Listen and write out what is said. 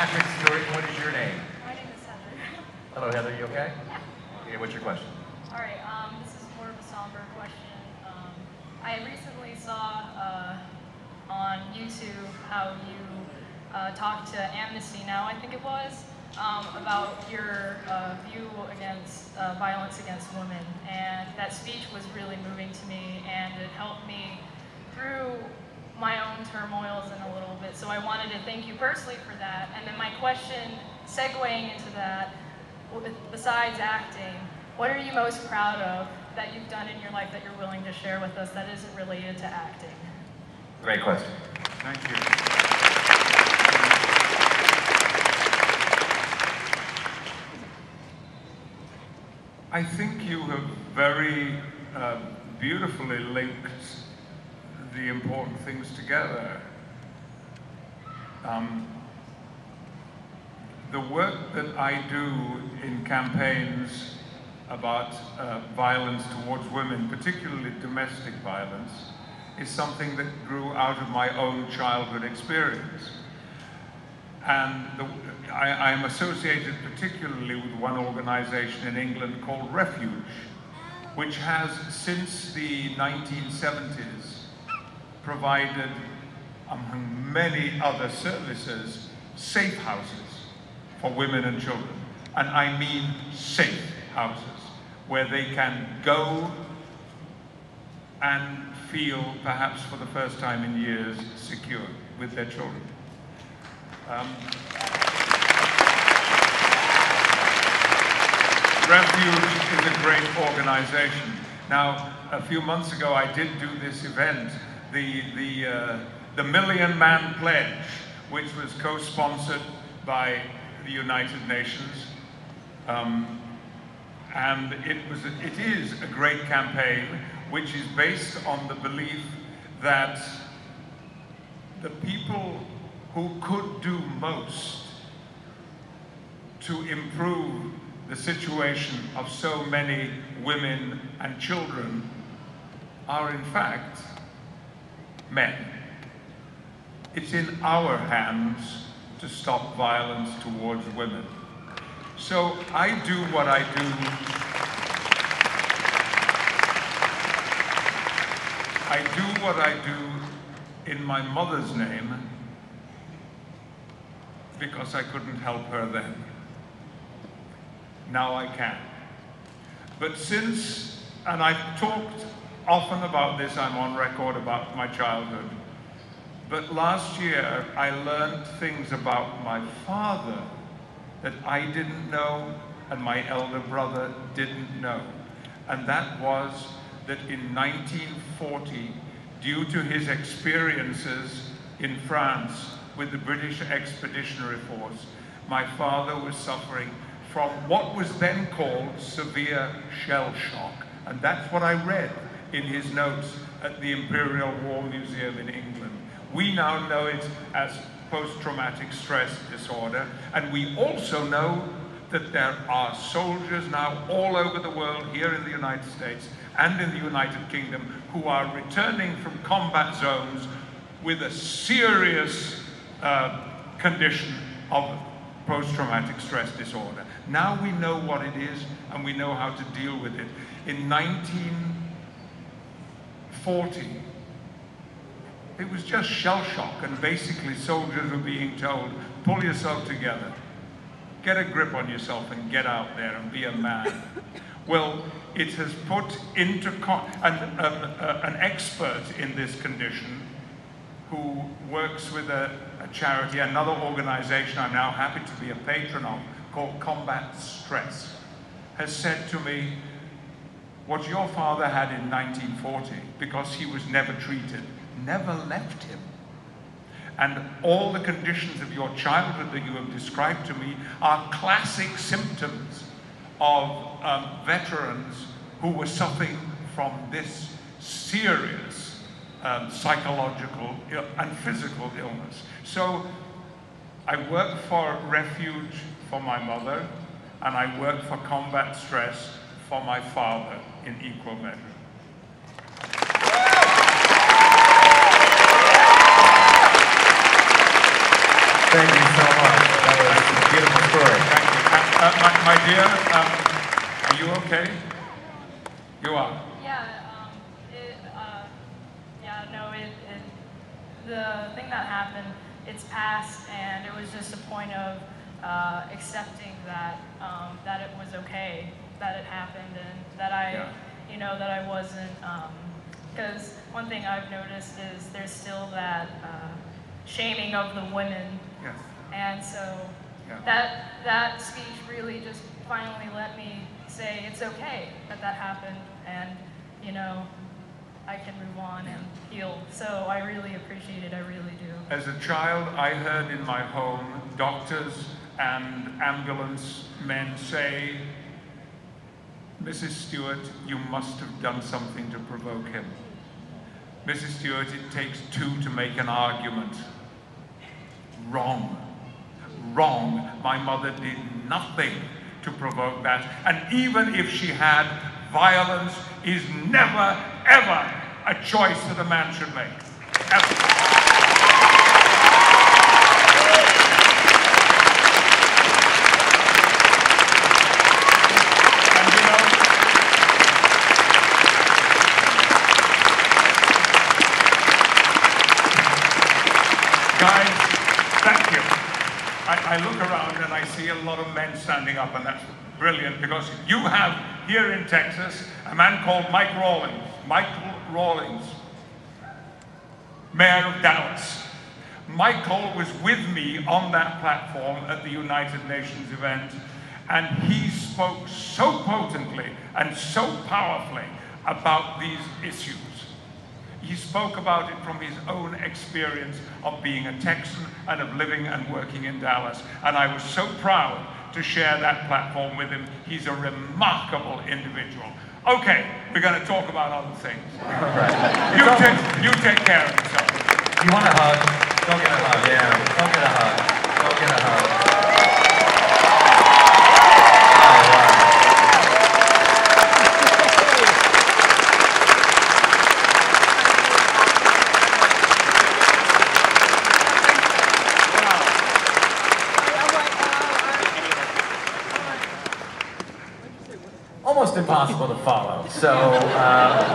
Patrick Stewart, and what is your name? My name is Heather. Hello Heather, you okay? Yeah. Okay, what's your question? Alright, this is more of a somber question. I recently saw on YouTube how you talked to Amnesty Now, I think it was, about your view against violence against women, and that speech was really moving to me, and it helped me through my own turmoils in a little bit, so I wanted to thank you personally for that. And then my question, segueing into that, besides acting, what are you most proud of that you've done in your life that you're willing to share with us that isn't related to acting? Great question. Thank you. I think you have very beautifully linked the important things together. The work that I do in campaigns about violence towards women, particularly domestic violence, is something that grew out of my own childhood experience. And I'm associated particularly with one organization in England called Refuge, which has since the 1970s provided, among many other services, safe houses for women and children. And I mean safe houses, where they can go and feel, perhaps for the first time in years, secure with their children. Refuge is a great organization. Now, a few months ago I did do this event, the Million Man Pledge, which was co-sponsored by the United Nations. And it is a great campaign, which is based on the belief that the people who could do most to improve the situation of so many women and children are in fact men. It's in our hands to stop violence towards women. So I do what I do. I do what I do in my mother's name, because I couldn't help her then. Now I can. But since, and I've talked often about this, I'm on record about my childhood, but last year I learned things about my father that I didn't know and my elder brother didn't know. And that was that in 1940, due to his experiences in France with the British Expeditionary Force, my father was suffering from what was then called severe shell shock. And that's what I read in his notes at the Imperial War Museum in England. We now know it as post-traumatic stress disorder, and we also know that there are soldiers now all over the world, here in the United States and in the United Kingdom, who are returning from combat zones with a serious condition of post-traumatic stress disorder. Now we know what it is and we know how to deal with it. In 1940, it was just shell shock, and basically soldiers were being told, pull yourself together, get a grip on yourself and get out there and be a man. Well, it has put into an expert in this condition who works with a charity, another organization I'm now happy to be a patron of, called Combat Stress, has said to me, what your father had in 1940, because he was never treated, never left him. And all the conditions of your childhood that you have described to me are classic symptoms of veterans who were suffering from this serious psychological and physical illness. So I work for Refuge for my mother, and I work for Combat Stress for my father in equal measure. Thank you so much. Beautiful story. Thank you. My dear, are you okay? You are? Yeah. The thing that happened, it's past, and it was just a point of accepting that that it was okay that it happened, and that I, you know, that I wasn't. Because one thing I've noticed is there's still that shaming of the women. Yes. And so that speech really just finally let me say it's okay that that happened, and you know, I can move on and heal. So I really appreciate it, I really do. As a child, I heard in my home doctors and ambulance men say, Mrs. Stewart, you must have done something to provoke him. Mrs. Stewart, it takes two to make an argument. Wrong. Wrong. My mother did nothing to provoke that. And even if she had, violence is never, ever a choice that a man should make. Ever. And you know, guys, thank you. I look around and I see a lot of men standing up, and that's brilliant, because you have here in Texas a man called Mike Rawlings. Michael Rawlings, Mayor of Dallas. Michael was with me on that platform at the United Nations event, and he spoke so potently and so powerfully about these issues. He spoke about it from his own experience of being a Texan and of living and working in Dallas, and I was so proud to share that platform with him. He's a remarkable individual. Okay, we're going to talk about other things. You take care of yourself. You want a hug? Go get a hug. Yeah. Go get a hug. Go get a hug. Impossible to follow, so